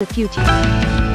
the future.